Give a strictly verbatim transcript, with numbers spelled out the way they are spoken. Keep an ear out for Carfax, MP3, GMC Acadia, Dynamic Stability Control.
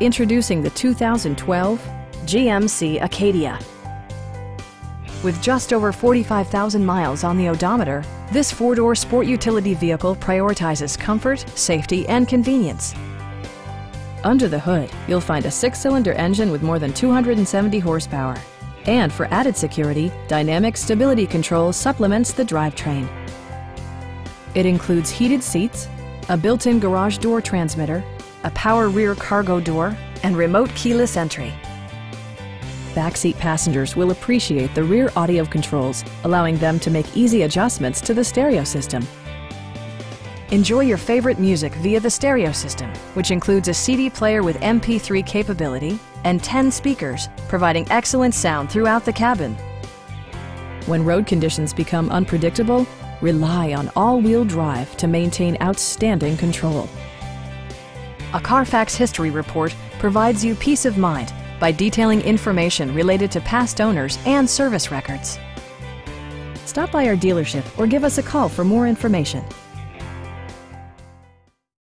Introducing the two thousand twelve G M C Acadia. With just over forty-five thousand miles on the odometer, this four-door sport utility vehicle prioritizes comfort, safety, and convenience. Under the hood, you'll find a six-cylinder engine with more than two hundred seventy horsepower. And for added security, Dynamic Stability Control supplements the drivetrain. It includes heated seats, a built-in garage door transmitter, a power rear cargo door, and remote keyless entry. Backseat passengers will appreciate the rear audio controls, allowing them to make easy adjustments to the stereo system. Enjoy your favorite music via the stereo system, which includes a C D player with M P three capability and ten speakers, providing excellent sound throughout the cabin. When road conditions become unpredictable, rely on all-wheel drive to maintain outstanding control. A Carfax history report provides you peace of mind by detailing information related to past owners and service records. Stop by our dealership or give us a call for more information.